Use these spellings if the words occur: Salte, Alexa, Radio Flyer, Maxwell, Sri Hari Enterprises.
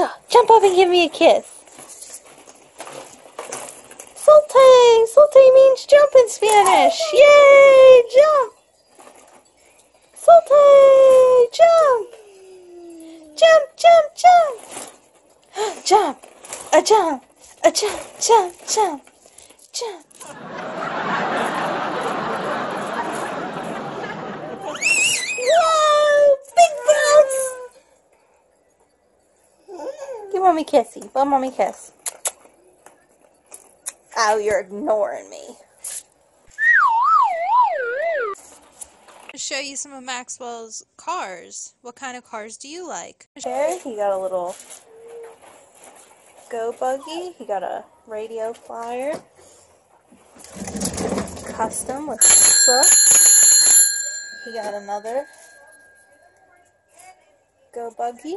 Alexa, jump up and give me a kiss. Salte! Salte means jump in Spanish. Yay! Jump! Salte! Jump! Jump, jump, jump! Jump! A jump! A jump, jump, jump! Jump! Whoa! Big bounce! Give mommy kissy. Let mommy kiss. Oh, you're ignoring me. To show you some of Maxwell's cars. What kind of cars do you like? There, he got a little go buggy. He got a Radio Flyer, custom with Maxwell. He got another go buggy.